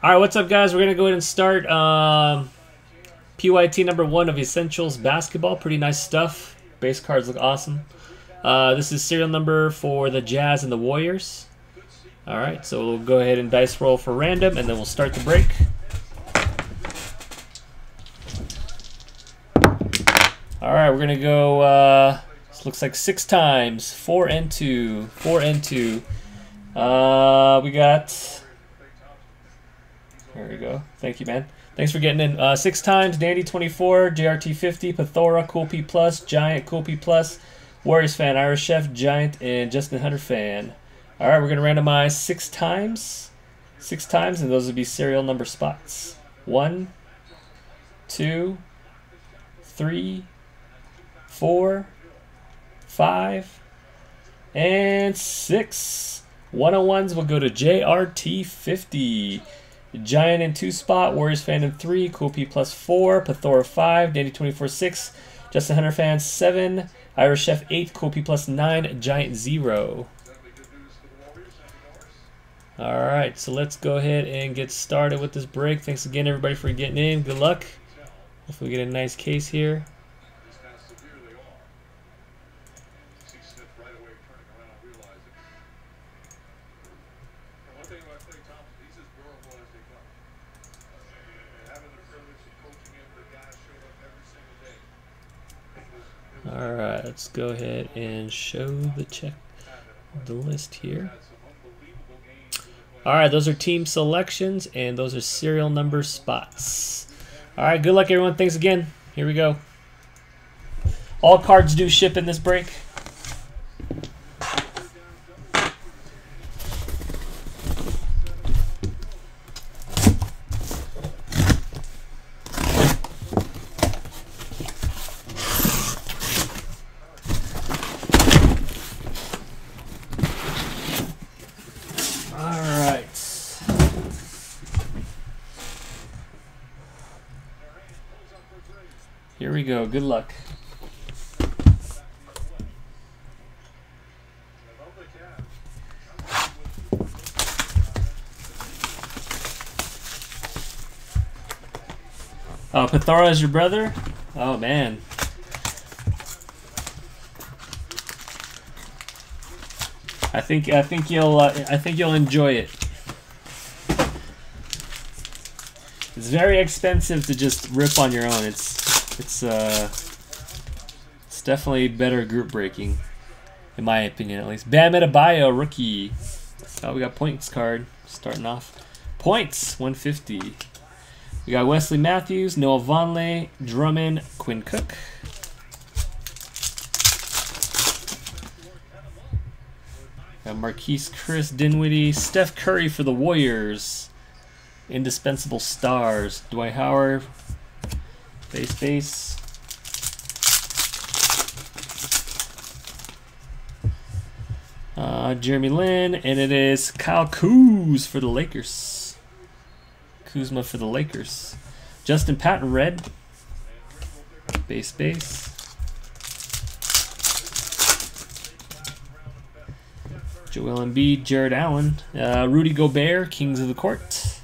All right, what's up, guys? We're going to go ahead and start PYT number 1 of Essentials Basketball. Pretty nice stuff. Base cards look awesome. This is serial number for the Jazz and the Warriors. All right, so we'll go ahead and dice roll for random, and then we'll start the break. All right, we're going to go, this looks like 6 times. 4 and 2, 4 and 2. We got... There we go. Thank you, man. Thanks for getting in. 6 times, Dandy 24, JRT 50, Pithora, Cool P plus, Giant, Cool P plus, Warriors fan, Irish chef, Giant, and Justin Hunter fan. All right, we're going to randomize 6 times. 6 times, and those would be serial number spots. 1, 2, 3, 4, 5, and 6. 101s will go to JRT 50. Giant in 2 spot, Warriors fan in 3, Cool P plus 4, Pithora 5, Dandy 24 6, Justin Hunter fan 7, Irish chef 8, Cool P plus 9, Giant 0. All right, so let's go ahead and get started with this break. Thanks again, everybody, for getting in. Good luck. Hopefully we get a nice case here. All right, let's go ahead and show the list here. All right, those are team selections, and those are serial number spots. All right, good luck, everyone. Thanks again. Here we go. All cards do ship in this break. Here we go. Good luck. Oh, Pithora is your brother? Oh, man. I think you'll enjoy it. It's very expensive to just rip on your own. It's definitely better group breaking, in my opinion, at least. Bam Adebayo, rookie. Oh, we got points card. Starting off. Points, 150. We got Wesley Matthews, Noah Vonleh, Drummond, Quinn Cook. Got Marquise Chris, Dinwiddie, Steph Curry for the Warriors. Indispensable stars. Dwight Howard. Base. Jeremy Lin, and it is Kyle Kuz for the Lakers. Kuzma for the Lakers. Justin Patton, red. Base. Joel Embiid, Jared Allen. Rudy Gobert, Kings of the Court.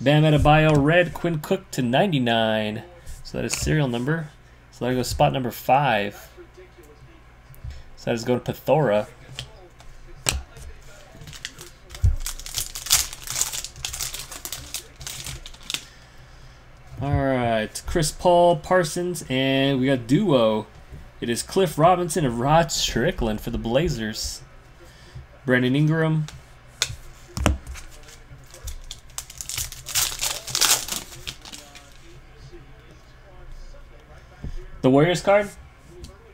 Bam Adebayo, red. Quinn Cook to 99. So that is serial number. So there goes spot number 5. So that is going to Pithora. All right, Chris Paul, Parsons, and we got duo. It is Cliff Robinson and Rod Strickland for the Blazers. Brandon Ingram. The Warriors card?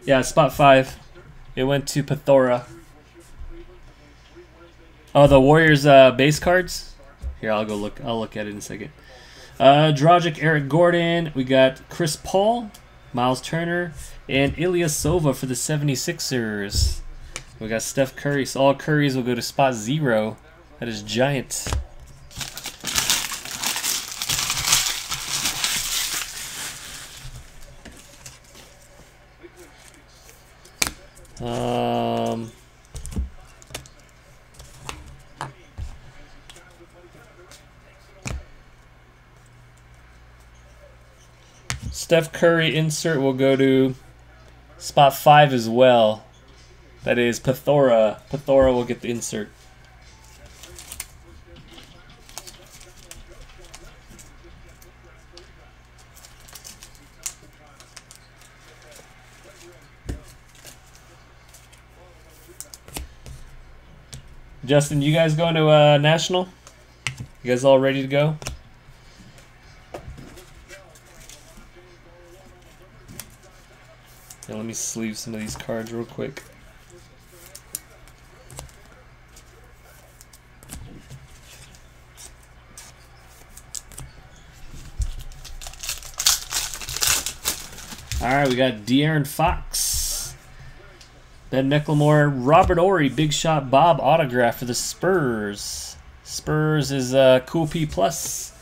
Yeah, spot 5. It went to Pithora. Oh, the Warriors base cards? Here, I'll look at it in a second. Dragic, Eric Gordon. We got Chris Paul, Miles Turner, and Ilyasova Sova for the 76ers. We got Steph Curry. So all Currys will go to spot 0. That is Giant. Steph Curry insert will go to spot 5 as well. That is Pithora. Pithora will get the insert. Justin, you guys going to National? You guys all ready to go? Yeah, let me sleeve some of these cards real quick. All right, we got De'Aaron Fox, Ben McLemore, Robert Horry, Big Shot Bob autograph for the Spurs. Spurs is Cool P plus.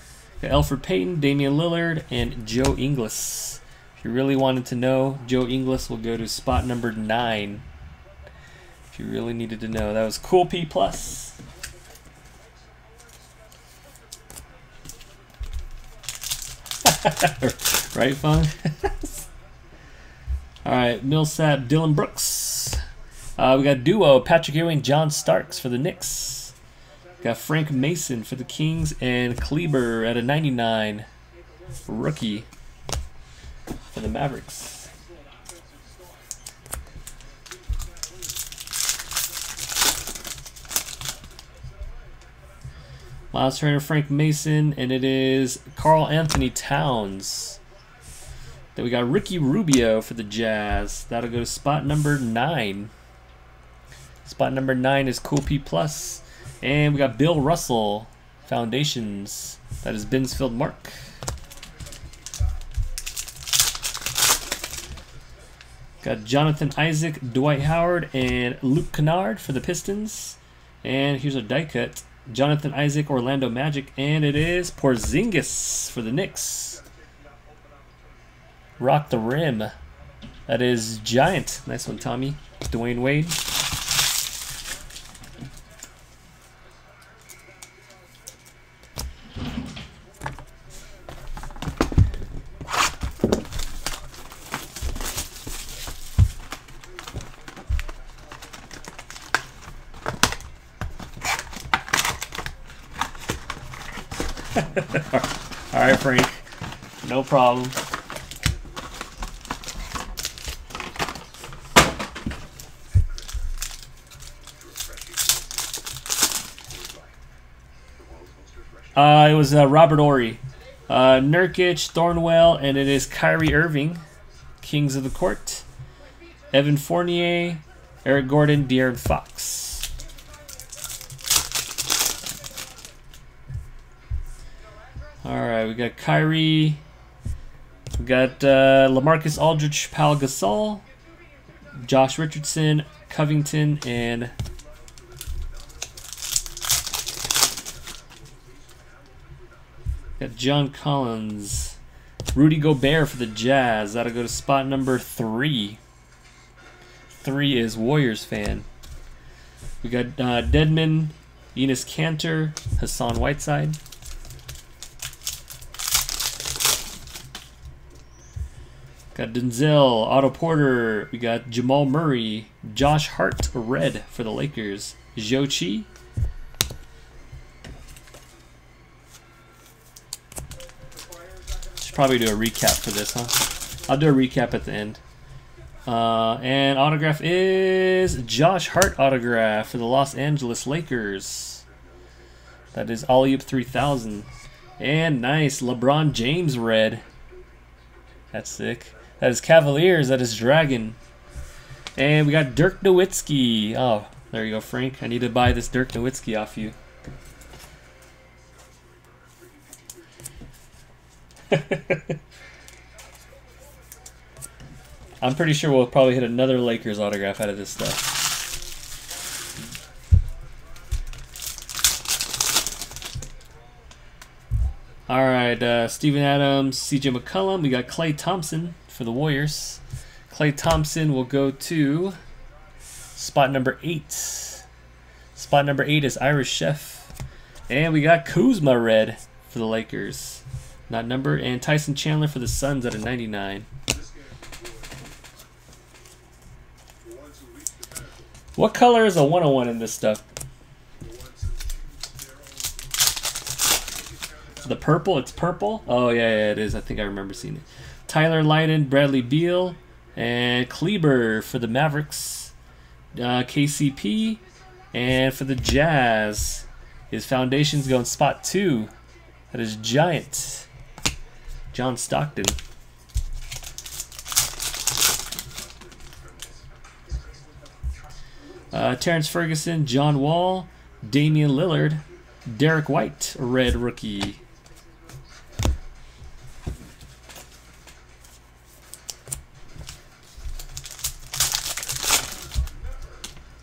Got Elfrid Payton, Damian Lillard, and Joe Inglis. If you really wanted to know, Joe Inglis will go to spot number 9. If you really needed to know, that was Cool P plus. Right, Fung? All right, Millsap, Dylan Brooks. We got duo, Patrick Ewing, John Starks for the Knicks. We got Frank Mason for the Kings and Kleber at a 99 rookie for the Mavericks. Miles Turner, Frank Mason, and it is Karl Anthony Towns. Then we got Ricky Rubio for the Jazz. That'll go to spot number 9. Spot number 9 is Cool P+. And we got Bill Russell, Foundations. That is Binsfeld Mark. Got Jonathan Isaac, Dwight Howard, and Luke Kennard for the Pistons. And here's a die cut. Jonathan Isaac, Orlando Magic. And it is Porzingis for the Knicks. Rock the rim. That is Giant. Nice one, Tommy. Dwayne Wade. All right, Frank. No problem. It was Robert Horry, Nurkic, Thornwell, and it is Kyrie Irving, Kings of the Court, Evan Fournier, Eric Gordon, De'Aaron Fox. All right, we got Kyrie, we got LaMarcus Aldridge, Pau Gasol, Josh Richardson, Covington, and got John Collins. Rudy Gobert for the Jazz. That'll go to spot number 3. 3 is Warriors fan. We got Dedman, Enes Kanter, Hassan Whiteside. Got Denzel, Otto Porter. We got Jamal Murray, Josh Hart, red for the Lakers. Joachim. Probably do a recap for this, huh? I'll do a recap at the end. And autograph is Josh Hart autograph for the Los Angeles Lakers. That is AlleyOop3000. And nice LeBron James red. That's sick. That is Cavaliers. That is Dragon. And we got Dirk Nowitzki. Oh, there you go, Frank. I need to buy this Dirk Nowitzki off you. I'm pretty sure we'll probably hit another Lakers autograph out of this stuff. Alright, Steven Adams, CJ McCollum. We got Klay Thompson for the Warriors. Klay Thompson will go to spot number 8. Spot number 8 is Irish Chef. And we got Kuzma red for the Lakers. Not numbered. And Tyson Chandler for the Suns at a 99. What color is a 101 in this stuff? The purple, it's purple. Oh, yeah, it is. I think I remember seeing it. Tyler Lydon, Bradley Beal, and Kleber for the Mavericks. KCP. And for the Jazz, his foundation's going spot 2. That is Giant. John Stockton. Terrence Ferguson, John Wall, Damian Lillard, Derek White, red rookie.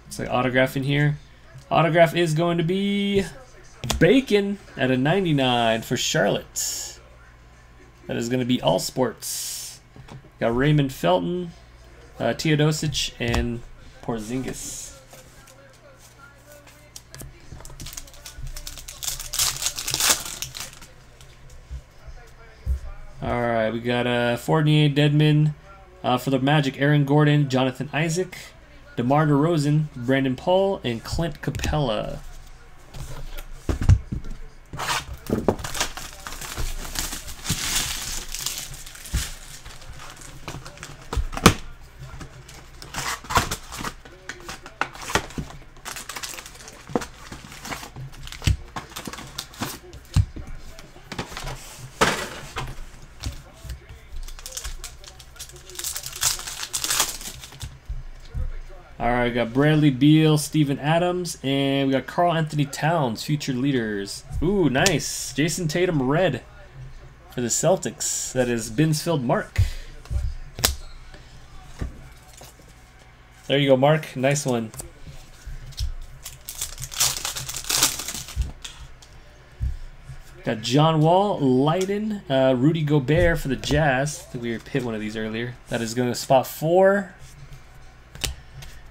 It's like autograph in here. Autograph is going to be Bacon at a 99 for Charlotte. That is going to be All Sports. Got Raymond Felton, Teodosic, and Porzingis. All right, we got Fournier, Dedmon for the Magic. Aaron Gordon, Jonathan Isaac, DeMar DeRozan, Brandon Paul, and Clint Capella. We got Bradley Beal, Steven Adams, and we got Karl Anthony Towns, future leaders. Ooh, nice. Jason Tatum, red for the Celtics. That is Binsfeld Mark. There you go, Mark. Nice one. Got John Wall, Lydon, Rudy Gobert for the Jazz. I think we hit one of these earlier. That is going to spot 4.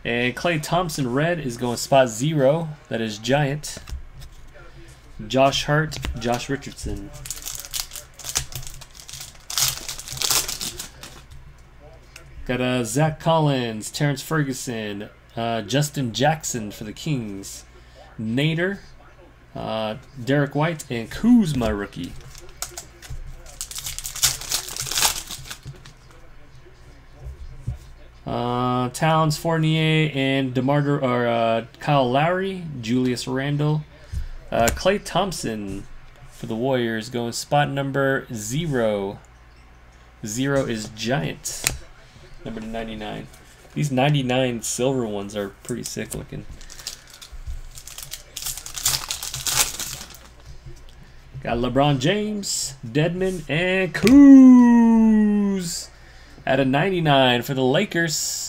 And Klay Thompson, red, is going spot 0. That is Giant. Josh Hart, Josh Richardson. Got Zach Collins, Terrence Ferguson, Justin Jackson for the Kings. Nader, Derek White, and Kuzma, rookie. Towns, Fournier, and DeMar or Kyle Lowry, Julius Randle, Klay Thompson for the Warriors going spot number 0. 0 is Giant, number 99. These 99 silver ones are pretty sick looking. Got LeBron James, Dedmon, and Kuz at a 99 for the Lakers.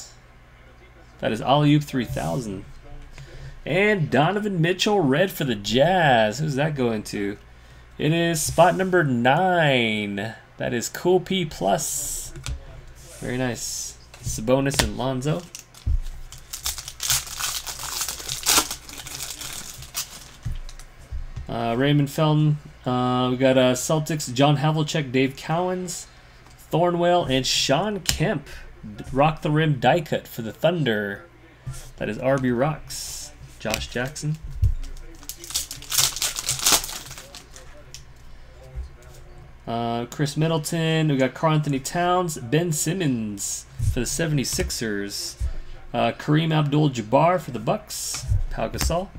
That is AlleyOop3000. And Donovan Mitchell, red for the Jazz. Who's that going to? It is spot number 9. That is Cool P plus. Very nice. Sabonis and Lonzo. Raymond Felton. We got Celtics, John Havlicek, Dave Cowens, Thornwell, and Sean Kemp. Rock the Rim die cut for the Thunder. That is RB Rocks. Josh Jackson. Chris Middleton. We got Karl Anthony Towns. Ben Simmons for the 76ers. Kareem Abdul-Jabbar for the Bucks. Pau Gasol.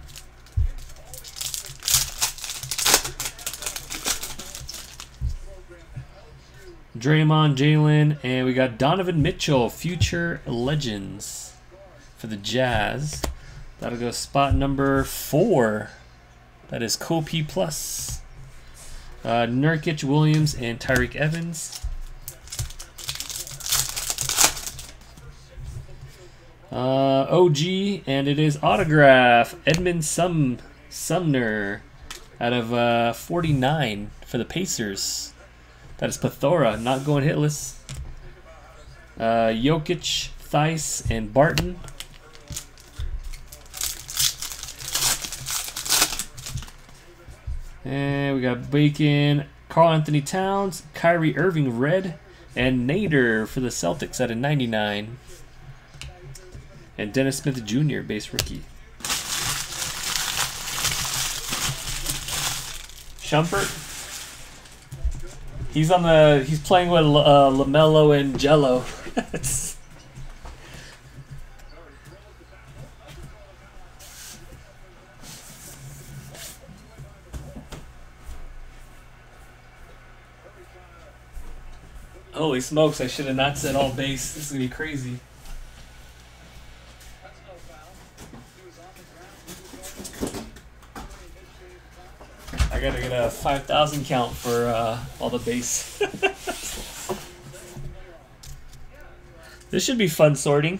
Draymond, Jalen, and we got Donovan Mitchell, future legends for the Jazz. That'll go spot number 4. That is Cool P plus. Nurkic, Williams, and Tyreke Evans. OG, and it is autograph Edmund Sumner out of 49 for the Pacers. That is Pithora, not going hitless. Jokic, Theis, and Barton. And we got Bacon, Karl Anthony Towns, Kyrie Irving red, and Nader for the Celtics at a 99. And Dennis Smith Jr. base rookie. Shumpert. He's on the. He's playing with LaMelo and Jello. Holy smokes! I should have not said all base. This is gonna be crazy. I gotta get a 5,000 count for all the base. This should be fun sorting.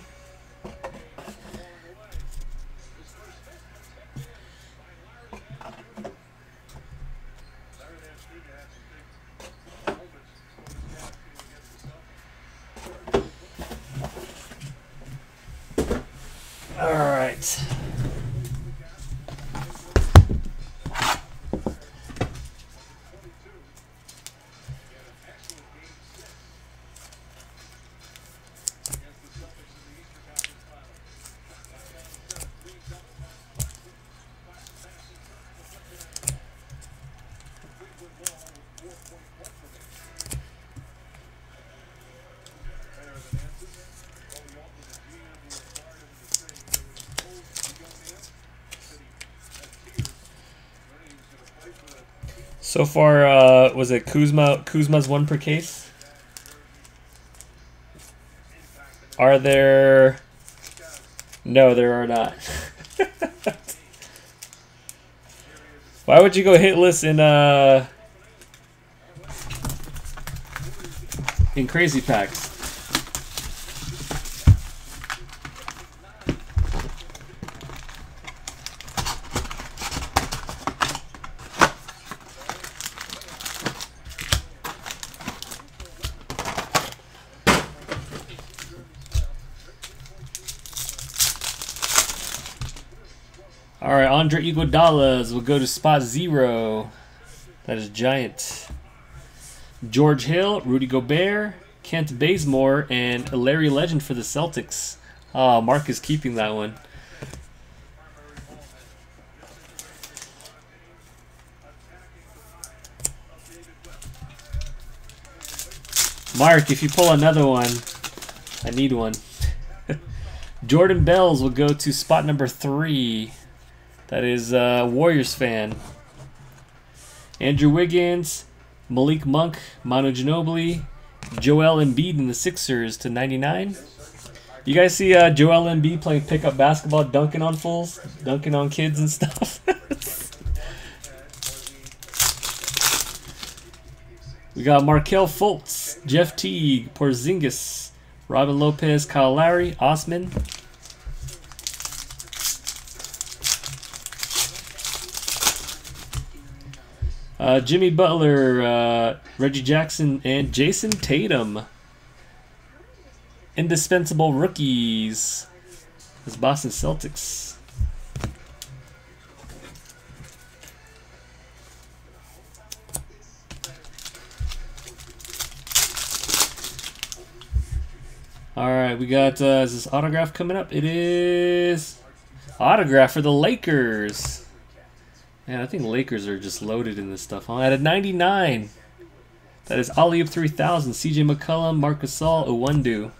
All right. So far, was it Kuzma? Kuzma's one per case. Are there? No, there are not. Why would you go hitless in crazy packs? Alright, Andre Iguodala will go to spot 0. That is Giant. George Hill, Rudy Gobert, Kent Bazemore, and Larry Legend for the Celtics. Mark is keeping that one. Mark, if you pull another one, I need one. Jordan Bells will go to spot number 3. That is Warriors fan. Andrew Wiggins, Malik Monk, Manu Ginobili, Joel Embiid in the Sixers to 99. You guys see Joel Embiid playing pickup basketball, dunking on fools, dunking on kids and stuff. We got Markelle Fultz, Jeff Teague, Porzingis, Robin Lopez, Kyle Lowry, Osman. Jimmy Butler, Reggie Jackson, and Jason Tatum. Indispensable rookies. It's Boston Celtics. Alright, we got, is this autograph coming up? It is autograph for the Lakers. Man, I think Lakers are just loaded in this stuff, huh? At a 99, that is AlleyOop3000, CJ McCollum, Marc Gasol, Iwundu.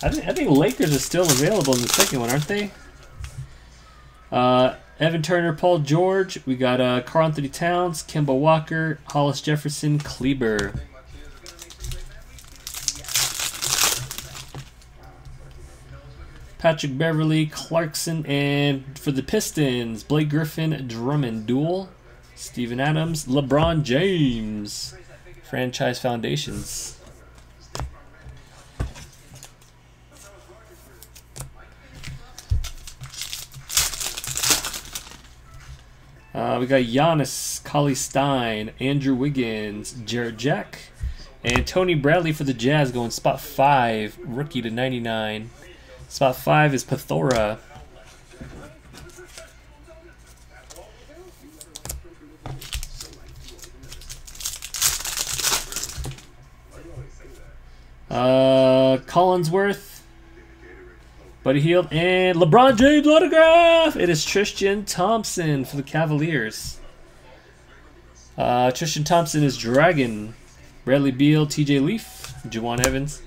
I think Lakers are still available in the second one, aren't they? Evan Turner, Paul George. We got Karl Anthony Towns, Kemba Walker, Hollis Jefferson, Kleber. Patrick Beverly, Clarkson, and for the Pistons, Blake Griffin, Drummond Duel, Steven Adams, LeBron James, Franchise Foundations. We got Giannis, Cauley-Stein, Andrew Wiggins, Jarrett Jack, and Tony Bradley for the Jazz going spot 5, rookie to 99. Spot 5 is Pithora. Collinsworth, Buddy Hield, and LeBron James autograph. It is Tristan Thompson for the Cavaliers. Tristan Thompson is Dragon, Bradley Beal, TJ Leaf, Juwan Evans.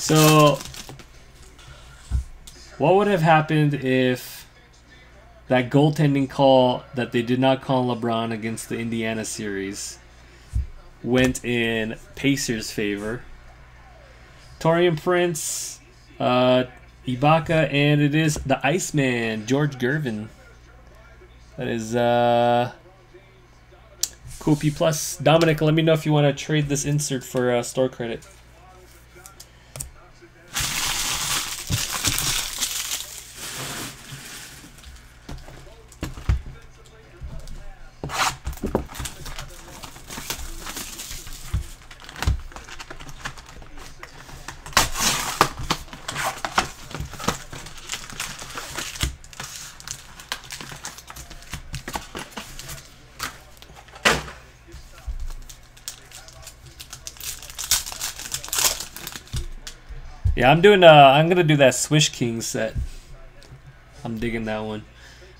So, what would have happened if that goaltending call that they did not call LeBron against the Indiana series went in Pacers' favor? Taurean Prince, Ibaka, and it is the Iceman, George Gervin. That is Cool P plus. Dominic, let me know if you want to trade this insert for store credit. Yeah, I'm doing. I'm gonna do that Swish King set. I'm digging that one.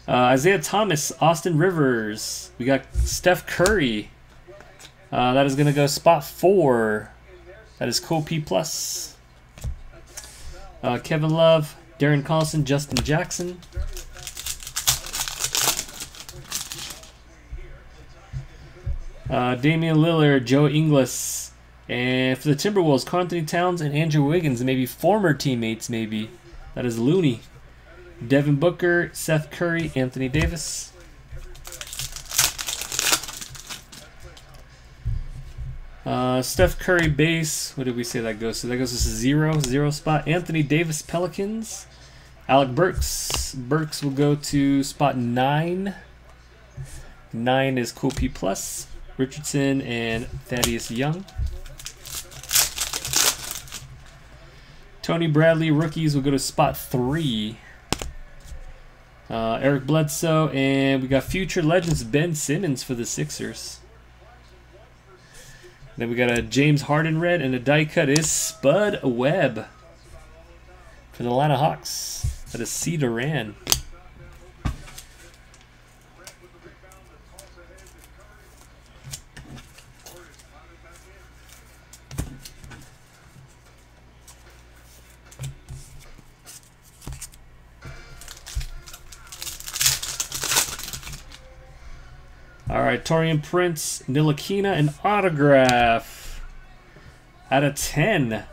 Isaiah Thomas, Austin Rivers. We got Steph Curry. That is gonna go spot 4. That is Cool P plus. Kevin Love, Darren Collison, Justin Jackson. Damian Lillard, Joe Inglis. And for the Timberwolves, Karl Anthony Towns and Andrew Wiggins, maybe former teammates, maybe. That is Looney. Devin Booker, Seth Curry, Anthony Davis. Steph Curry base. What did we say that goes to? That goes to 0 spot. Anthony Davis, Pelicans. Alec Burks. Burks will go to spot 9. 9 is Cool P+. Richardson and Thaddeus Young. Tony Bradley, rookies, will go to spot 3. Eric Bledsoe, and we got future legends Ben Simmons for the Sixers. Then we got a James Harden red, and a die cut is Spud Webb for the Atlanta Hawks. That is C. Duran. Alright, Taurean Prince, Ntilikina, and autograph out of 10.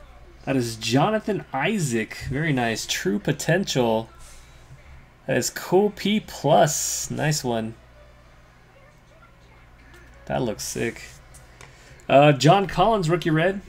That is Jonathan Isaac. Very nice. True potential. That is Cool P plus. Nice one. That looks sick. John Collins, rookie red.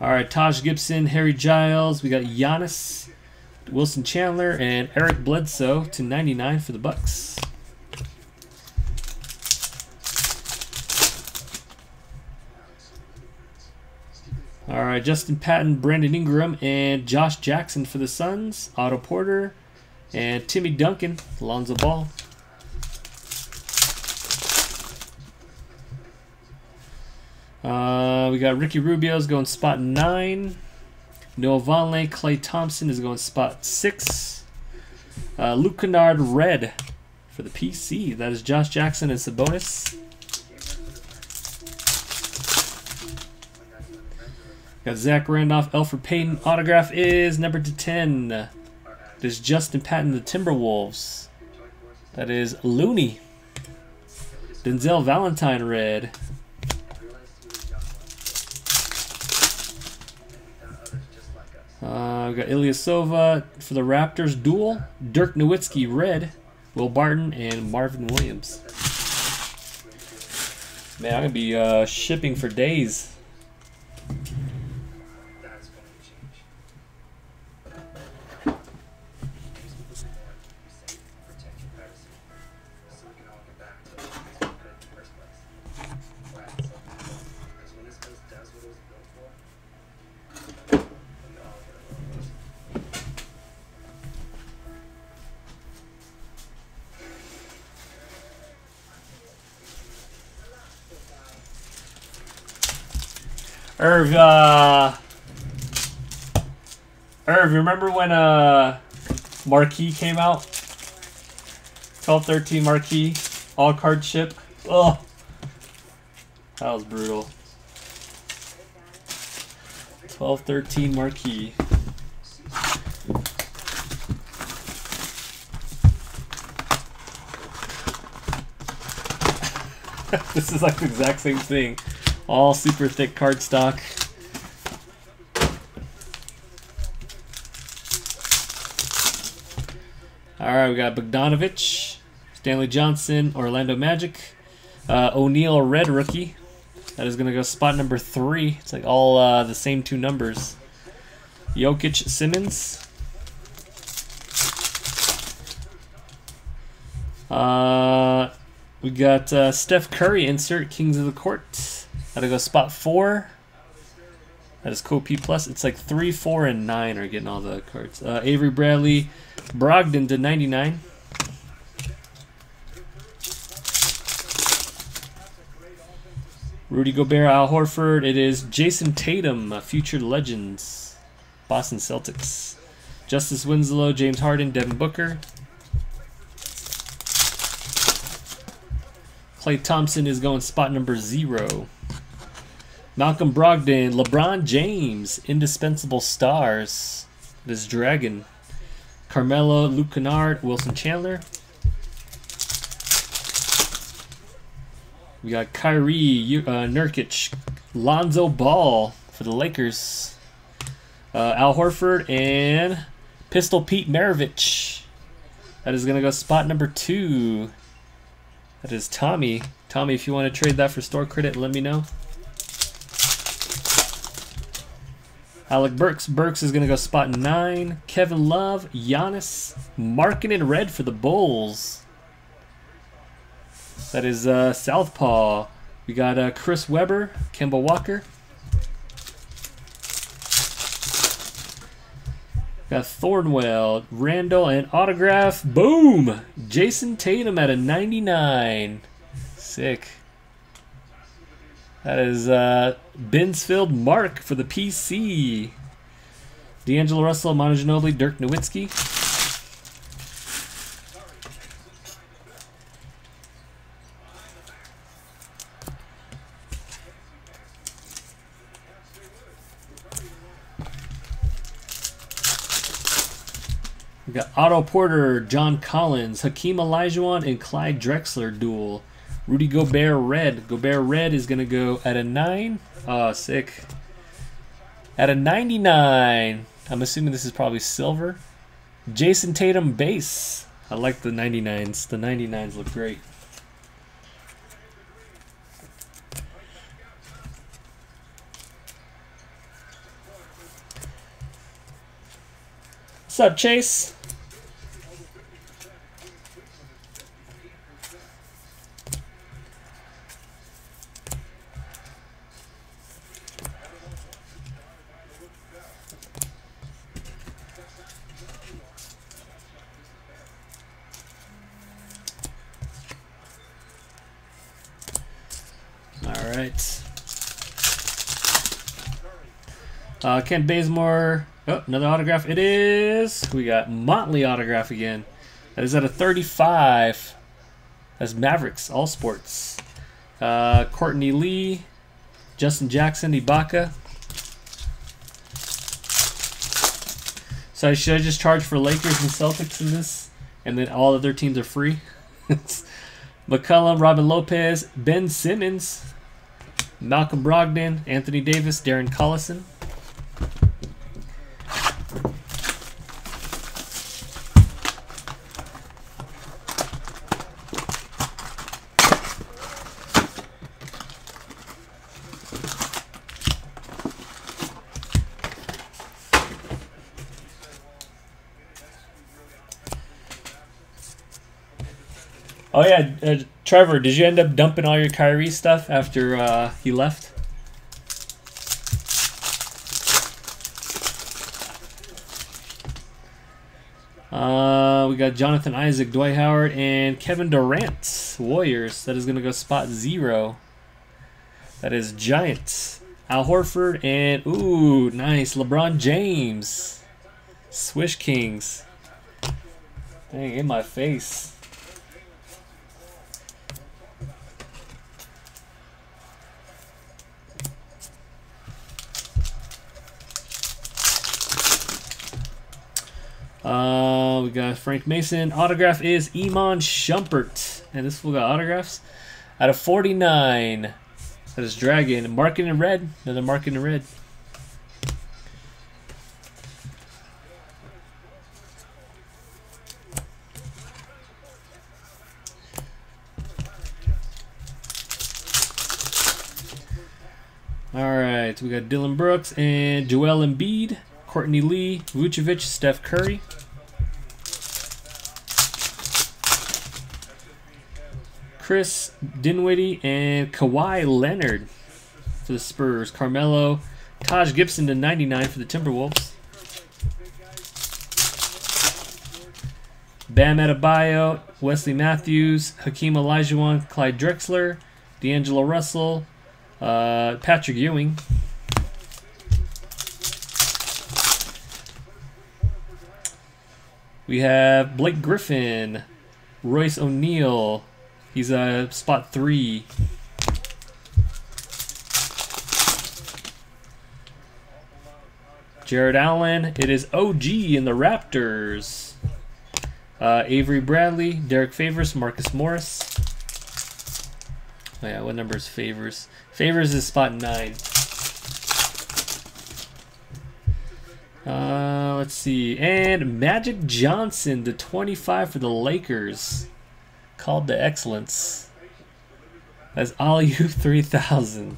All right, Taj Gibson, Harry Giles. We got Giannis, Wilson Chandler, and Eric Bledsoe to 99 for the Bucks. All right, Justin Patton, Brandon Ingram, and Josh Jackson for the Suns. Otto Porter and Timmy Duncan, Lonzo Ball. We got Ricky Rubio's going spot 9. Noah Vonleh, Clay Thompson is going spot 6. Luke Kennard red for the PC. That is Josh Jackson and Sabonis. Got Zach Randolph, Elfrid Payton. Autograph is number 210. This Justin Patton, the Timberwolves. That is Looney. Denzel Valentine red. We got Ilyasova for the Raptors duel, Dirk Nowitzki red, Will Barton, and Marvin Williams. Man, I'm gonna be shipping for days. Irv, remember when Marquee came out? 12-13 Marquee, all card ship. Ugh. That was brutal. 12-13 Marquee. This is like the exact same thing. All super thick cardstock. Alright, we got Bogdanovich, Stanley Johnson, Orlando Magic, O'Neal Red Rookie. That is going to go spot number 3. It's like all the same two numbers. Jokic Simmons. We got Steph Curry insert, Kings of the Court. That'll go spot 4. That is Cool P plus. It's like 3, 4, and 9 are getting all the cards. Avery Bradley, Brogdon /99. Rudy Gobert, Al Horford. It is Jason Tatum, Future Legends, Boston Celtics. Justice Winslow, James Harden, Devin Booker. Clay Thompson is going spot number 0. Malcolm Brogdon, LeBron James, Indispensable Stars. It is Dragon. Carmelo, Luke Kennard, Wilson Chandler. We got Kyrie, Nurkic, Lonzo Ball for the Lakers. Al Horford and Pistol Pete Maravich. That is going to go spot number 2. That is Tommy. Tommy, if you want to trade that for store credit, let me know. Alec Burks. Burks is going to go spot 9. Kevin Love, Giannis, Markkanen Red for the Bulls. That is Southpaw. We got Chris Webber, Kemba Walker. We got Thornwell, Randall, and autograph. Boom! Jason Tatum at a 99. Sick. That is Binsfeld Mark for the PC. D'Angelo Russell, Manu Ginobili, Dirk Nowitzki. We got Otto Porter, John Collins, Hakeem Olajuwon, and Clyde Drexler duel. Rudy Gobert Red. Gobert Red is going to go at a 9. Oh, sick. At a 99. I'm assuming this is probably silver. Jason Tatum base. I like the 99s. The 99s look great. What's up, Chase? Kent Bazemore, oh, another autograph. It is, we got Motley autograph again. That is at a 35. That's Mavericks, all sports. Courtney Lee, Justin Jackson, Ibaka. So should I just charge for Lakers and Celtics in this? And then all other teams are free? McCollum, Robin Lopez, Ben Simmons, Malcolm Brogdon, Anthony Davis, Darren Collison. Oh yeah, Trevor, did you end up dumping all your Kyrie stuff after he left? We got Jonathan Isaac, Dwight Howard, and Kevin Durant, Warriors. That is going to go spot 0. That is Giants. Al Horford, and ooh, nice, LeBron James. Swish Kings. Dang, in my face. We got Frank Mason. Autograph is Iman Shumpert. And this fool got autographs. Out of 49. That is Dragon. Mark in red. Another mark in red. Alright, so we got Dylan Brooks and Joel Embiid, Courtney Lee, Vucevic, Steph Curry. Chris Dinwiddie and Kawhi Leonard for the Spurs. Carmelo, Taj Gibson to 99 for the Timberwolves. Bam Adebayo, Wesley Matthews, Hakeem Olajuwon, Clyde Drexler, D'Angelo Russell, Patrick Ewing. We have Blake Griffin, Royce O'Neal. He's spot 3. Jared Allen. It is OG in the Raptors. Avery Bradley, Derek Favors, Marcus Morris. Oh yeah, what number is Favors? Favors is spot 9. Let's see. And Magic Johnson to 25 for the Lakers. Called to excellence. That's AlleyOop3000.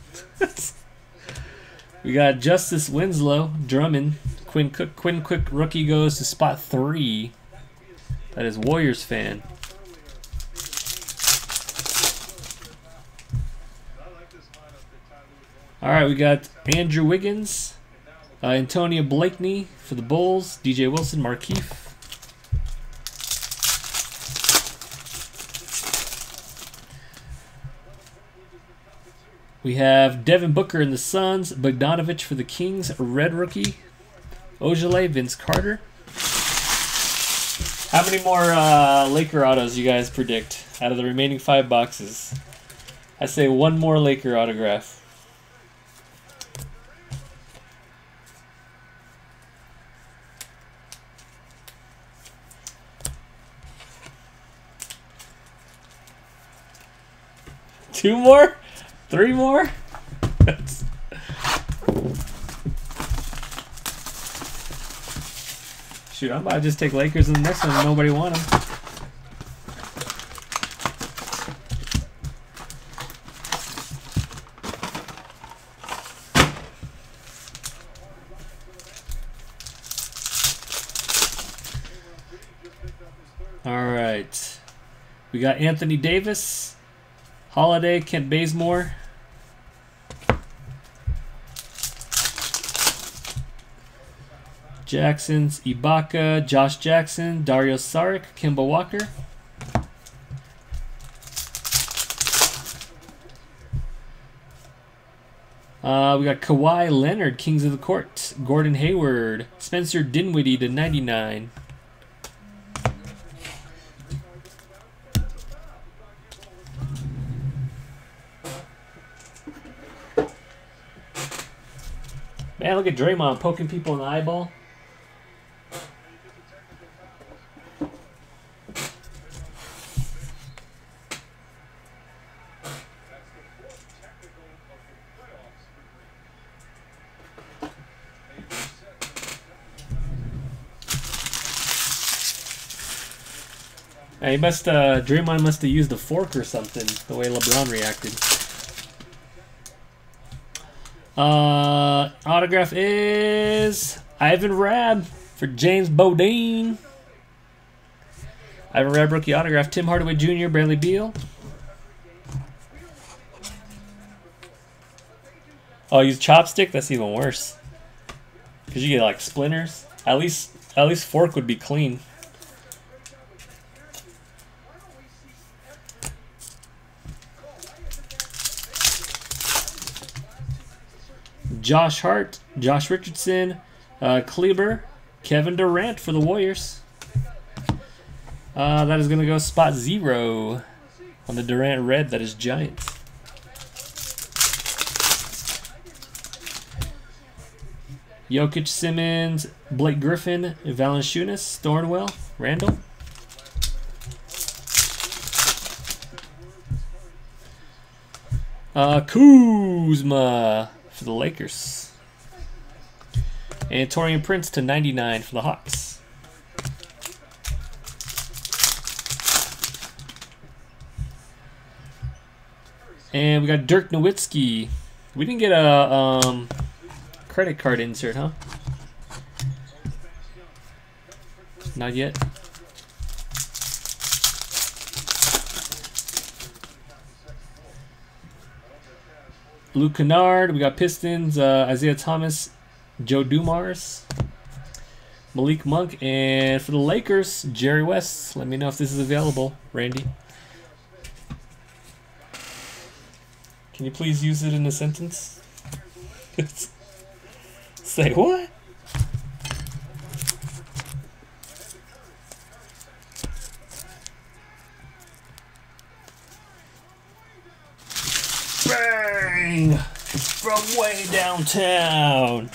We got Justice Winslow, Drummond, Quinn Cook. Quinn Cook rookie goes to spot 3. That is Warriors fan. All right, we got Andrew Wiggins, Antonio Blakeney for the Bulls, DJ Wilson, Markeith. We have Devin Booker in the Suns, Bogdanovich for the Kings, red rookie, Ojale, Vince Carter. How many more Laker autos you guys predict out of the remaining 5 boxes? I say one more Laker autograph. Two more? 3 more? Shoot, I might just take Lakers in the next one. Nobody want them. All right. We got Anthony Davis, Holiday, Kent Bazemore. Jackson's Ibaka, Josh Jackson, Dario Saric, Kemba Walker. We got Kawhi Leonard, Kings of the Court, Gordon Hayward, Spencer Dinwiddie to 99. Man, look at Draymond poking people in the eyeball. He must, Draymond must have used a fork or something, the way LeBron reacted. Autograph is Ivan Rabb for James Bodine. Ivan Rabb rookie autograph. Tim Hardaway Jr., Bradley Beal. Oh, use chopstick? That's even worse. Because you get like splinters. At least fork would be clean. Josh Hart, Josh Richardson, Kleber, Kevin Durant for the Warriors. That is going to go spot 0 on the Durant red. That is Giants. Jokic, Simmons, Blake Griffin, Valanciunas, Thornwell, Randall. Kuzma for the Lakers. And Torian Prince to 99 for the Hawks. And we got Dirk Nowitzki. We didn't get a credit card insert, huh? Not yet. Luke Kennard, we got Pistons, Isaiah Thomas, Joe Dumars, Malik Monk, and for the Lakers, Jerry West. Let me know if this is available, Randy. Can you please use it in a sentence? Say what? Bang! From way downtown!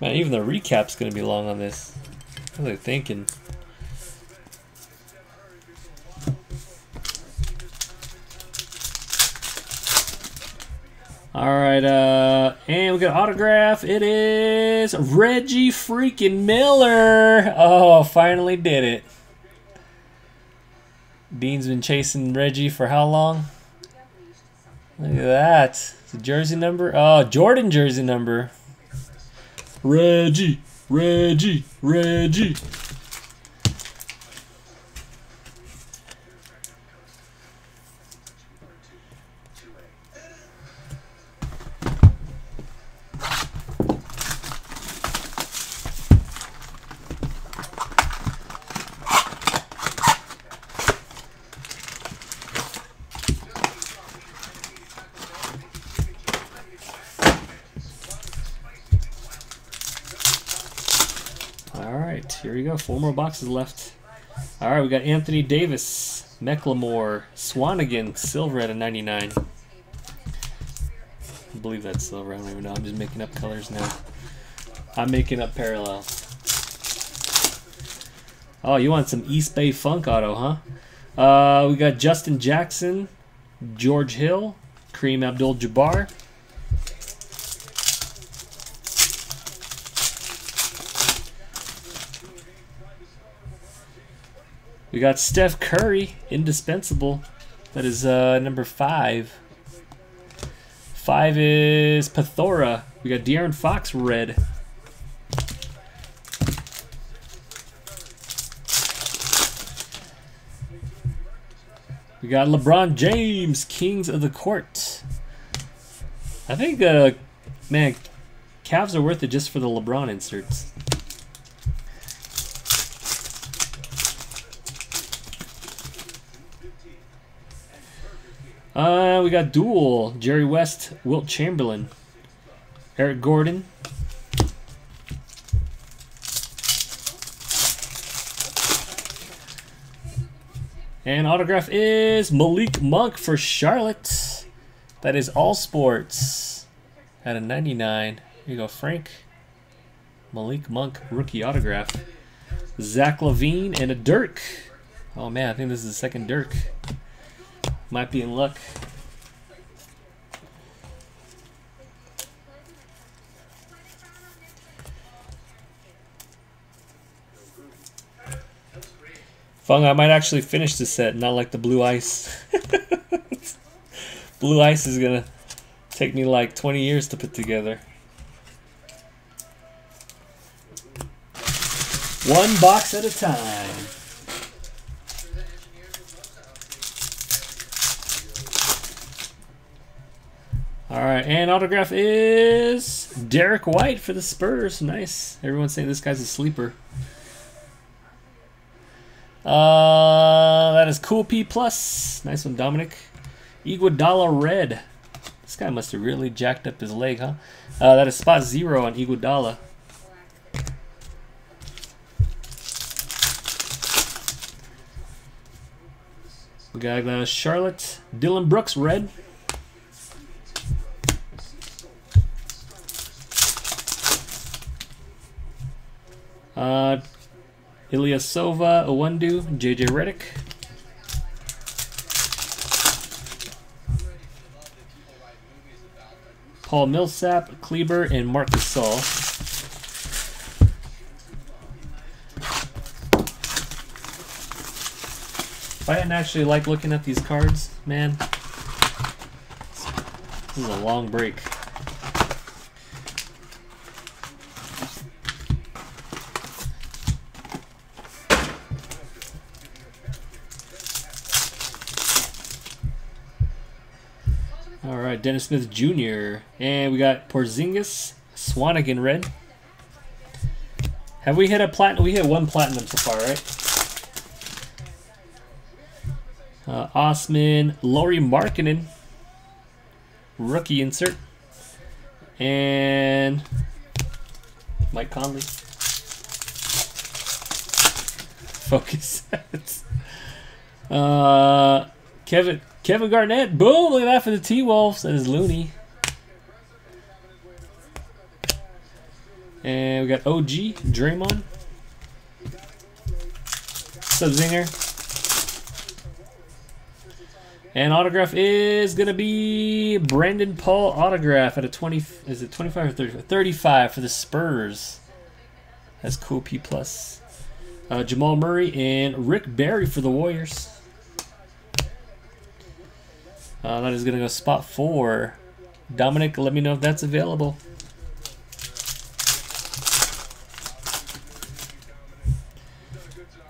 Man, even the recap's gonna be long on this. What are they thinking? Alright, and we got an autograph. It is Reggie freaking Miller. Oh, finally did it. Dean's been chasing Reggie for how long? Look at that. It's a jersey number. Oh, Jordan jersey number. Reggie, Reggie, Reggie. Here we go. 4 more boxes left. All right, we got Anthony Davis, McLemore, Swanigan, silver at a 99. I believe that's silver. I don't even know. I'm just making up colors now. I'm making up parallels. Oh, you want some East Bay Funk auto, huh? We got Justin Jackson, George Hill, Kareem Abdul-Jabbar. We got Steph Curry, indispensable. That is number 5. 5 is Pithora. We got De'Aaron Fox, red. We got LeBron James, Kings of the Court. I think, man, Cavs are worth it just for the LeBron inserts. We got Duel, Jerry West, Wilt Chamberlain, Eric Gordon. And autograph is Malik Monk for Charlotte. That is All Sports at a 99. Here you go, Frank. Malik Monk, rookie autograph. Zach LaVine and a Dirk. Oh man, I think this is the second Dirk. Might be in luck. Fung, I might actually finish this set, not like the blue ice. Blue ice is gonna take me like 20 years to put together. One box at a time. Alright, and autograph is Derek White for the Spurs. Nice. Everyone's saying this guy's a sleeper. That is Cool P plus. Nice one, Dominic. Iguodala red. This guy must have really jacked up his leg, huh? That is spot 0 on Iguodala. We got Charlotte. Dylan Brooks red. Ilyasova, Owendu, JJ Redick. Paul Millsap, Kleber, and Marcus Saul. I didn't actually like looking at these cards, man. This is a long break. Dennis Smith Jr. And we got Porzingis, Swanigan red. Have we hit a platinum? We hit one platinum so far, right? Osman, Lauri Markkinen, rookie insert, and Mike Conley. Focus. Kevin Garnett, boom! Look at that for the T-Wolves. That is Looney. And we got OG, Draymond. Subzinger. And autograph is gonna be Brandon Paul autograph at a 20. Is it 25 or 35? 35 for the Spurs. That's Cool P plus. Jamal Murray and Rick Barry for the Warriors. That is going to go spot 4. Dominic, let me know if that's available.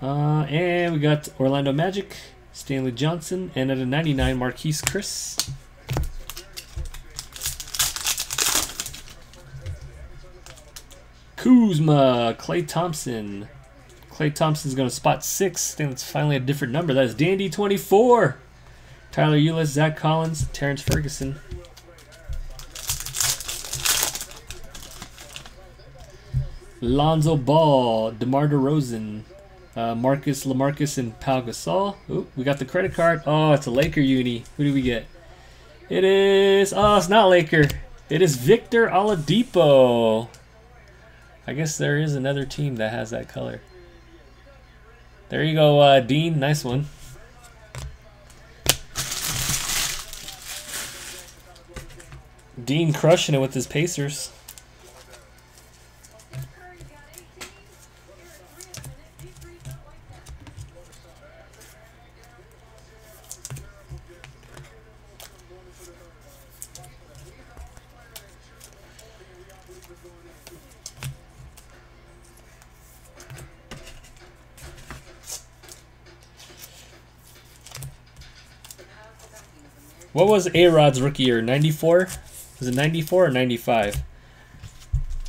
And we got Orlando Magic, Stanley Johnson, and at a 99, Marquise Chris. Kuzma, Klay Thompson. Klay Thompson's going to spot 6. I think that's finally a different number. That is Dandy 24. Tyler Ulis, Zach Collins, Terrence Ferguson. Lonzo Ball, DeMar DeRozan, Marcus LaMarcus, and Pau Gasol. Ooh, we got the credit card. Oh, it's a Laker uni. Who do we get? It is... Oh, it's not Laker. It is Victor Oladipo. I guess there is another team that has that color. There you go, Dean. Nice one. Dean crushing it with his Pacers. What was A-Rod's rookie year? 94? Was it 94 or 95?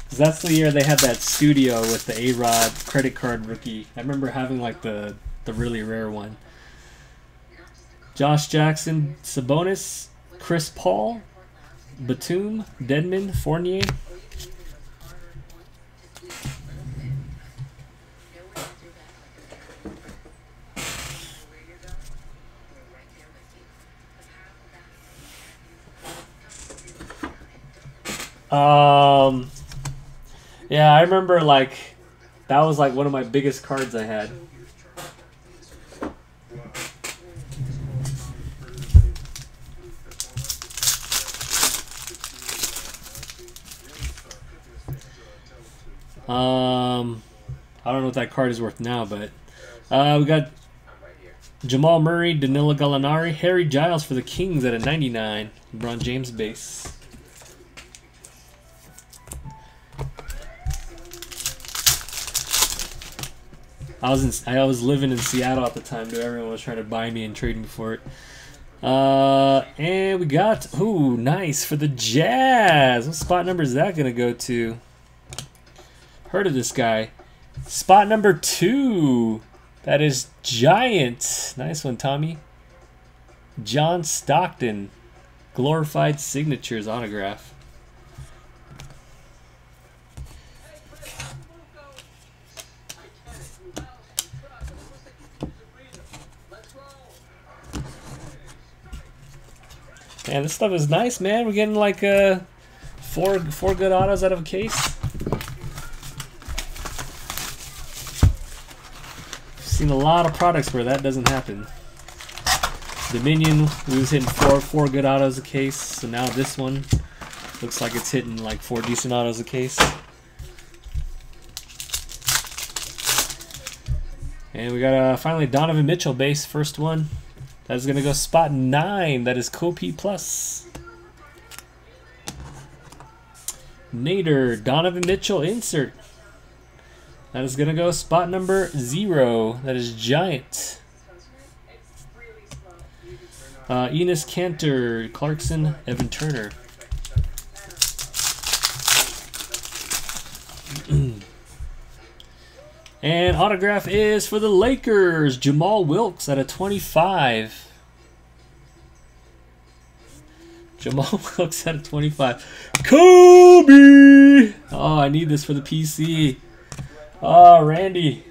Because that's the year they had that studio with the A-Rod credit card rookie. I remember having like the really rare one. Josh Jackson, Sabonis, Chris Paul, Batum, Dedmon, Fournier. Yeah, I remember like that was like one of my biggest cards I had. I don't know what that card is worth now, but we got Jamal Murray, Danilo Gallinari, Harry Giles for the Kings at a 99, LeBron James base. I was living in Seattle at the time, dude. Everyone was trying to buy me and trade me for it. And we got, ooh, nice for the Jazz. What spot number is that gonna go to? Heard of this guy? Spot number 2. That is giant. Nice one, Tommy. John Stockton. Glorified signatures autograph. Man, this stuff is nice, man. We're getting like four good autos out of a case. Seen a lot of products where that doesn't happen. Dominion, we was hitting four good autos a case, so now this one looks like it's hitting like four decent autos a case. And we got finally Donovan Mitchell base, first one. That's gonna go spot 9. That is Cool P plus. Nader, Donovan Mitchell insert. That is gonna go spot number 0. That is giant. Enos Kanter, Clarkson, Evan Turner. And autograph is for the Lakers, Jamal Wilkes out of 25. Jamal Wilkes out of 25. Kobe! Oh, I need this for the PC. Oh, Randy.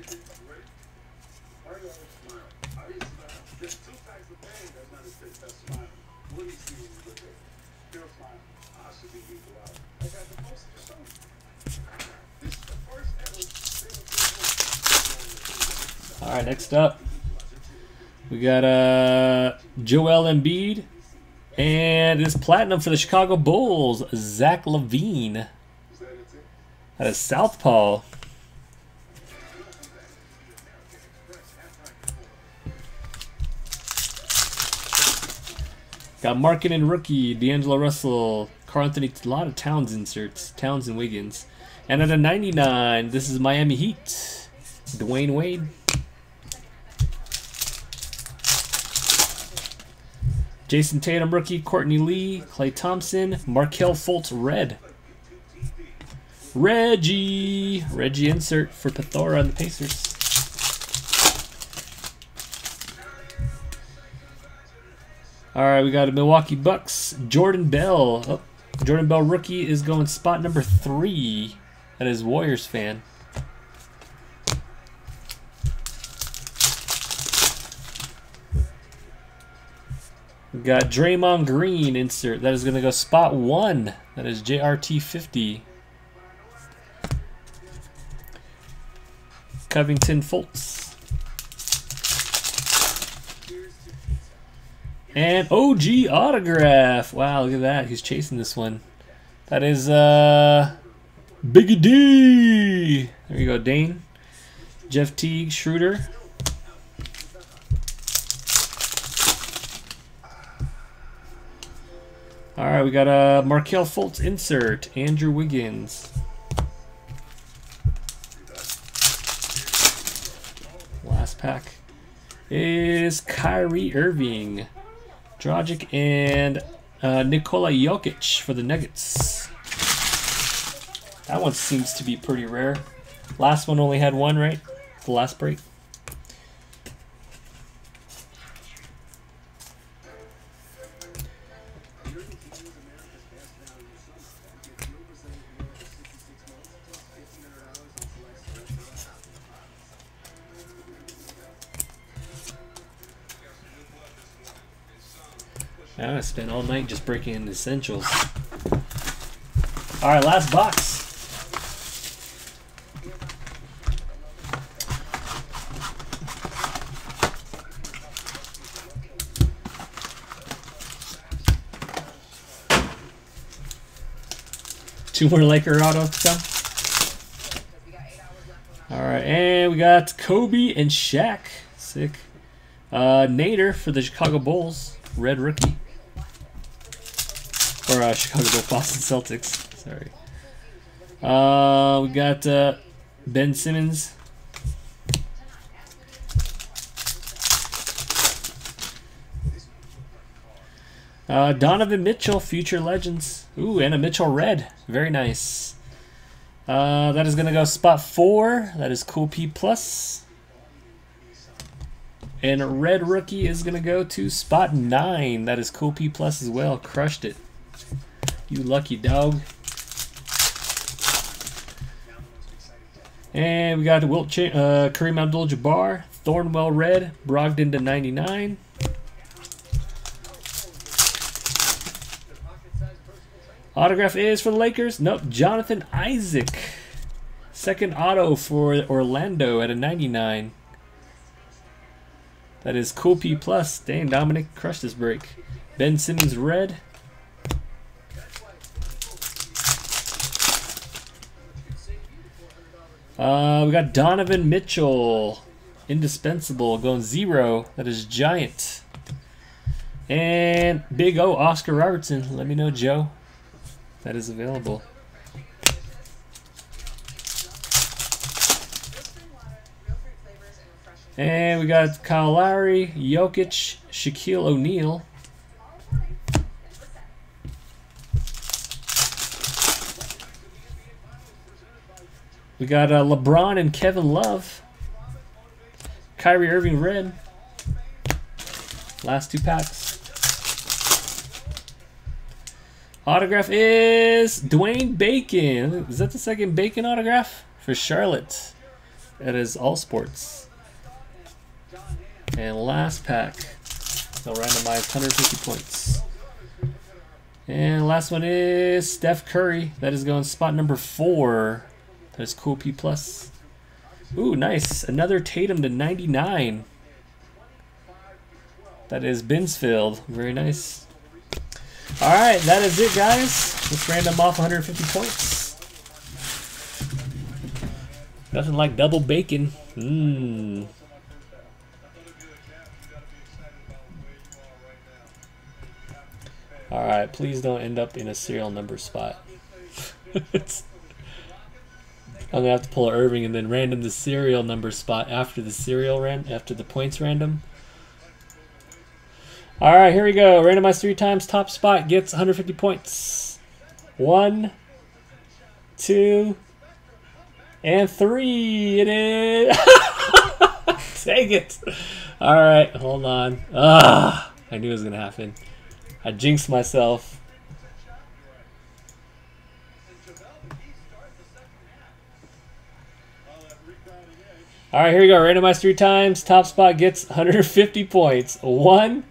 All right, next up, we got Joel Embiid, and it's platinum for the Chicago Bulls, Zach LaVine. That is Southpaw. Got Markkanen rookie, D'Angelo Russell, Karl Anthony, a lot of Towns inserts, Towns and Wiggins. And at a 99, this is Miami Heat, Dwayne Wade. Jason Tatum rookie, Courtney Lee, Klay Thompson, Markelle Fultz red. Reggie insert for Pithora and the Pacers. All right, we got a Milwaukee Bucks, Jordan Bell. Oh, Jordan Bell rookie is going spot number 3. That is Warriors fan. We've got Draymond Green insert. That is going to go spot 1. That is JRT 50. Covington Fultz. And OG autograph. Wow, look at that. He's chasing this one. That is Biggie D. There you go, Dane. Jeff Teague, Schroeder. All right, we got a Markelle Fultz insert, Andrew Wiggins. Last pack is Kyrie Irving, Dragic, and Nikola Jokic for the Nuggets. That one seems to be pretty rare. Last one only had one, right? The last break. I'm gonna spend all night just breaking in essentials. All right, last box. Two more Laker auto to come. All right, and we got Kobe and Shaq. Sick. Nader for the Chicago Bulls, red rookie. Or Chicago Bulls, Boston Celtics. Sorry. We got Ben Simmons. Donovan Mitchell, Future Legends. Ooh, and a Mitchell red. Very nice. That is going to go spot 4. That is Cool P+. And red rookie is going to go to spot 9. That is Cool P plus as well. Crushed it. You lucky dog. And we got Wilt Kareem Abdul-Jabbar, Thornwell red, Brogdon to 99. Autograph is for the Lakers. Nope, Jonathan Isaac. Second auto for Orlando at a 99. That is Cool P plus. Dang, Dominic crushed this break. Ben Simmons red. We got Donovan Mitchell, indispensable, going 0. That is Giant. And Big O, Oscar Robertson. Let me know, Joe. That is available. And we got Kyle Lowry, Jokic, Shaquille O'Neal. We got LeBron and Kevin Love. Kyrie Irving red. Last two packs. Autograph is Dwayne Bacon. Is that the second Bacon autograph? For Charlotte. That is All Sports. And last pack. They'll randomize 150 points. And last one is Steph Curry. That is going spot number 4. That's Cool P plus. Ooh, nice. Another Tatum to 99. That is Binsfeld. Very nice. All right, that is it, guys. Let's random off 150 points. Nothing like double bacon. Mmm. All right, please don't end up in a serial number spot. I'm gonna have to pull Irving and then random the serial number spot after the after the points random. All right, here we go. Randomized 3 times. Top spot gets 150 points. 1, 2, and 3. It is. Dang it! All right, hold on. Ah, I knew it was gonna happen. I jinxed myself. All right, here we go. Randomized 3 times. Top spot gets 150 points. 1,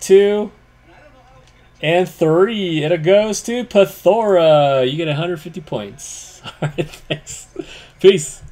2, and 3. It goes to Pithora. You get 150 points. All right, thanks. Peace.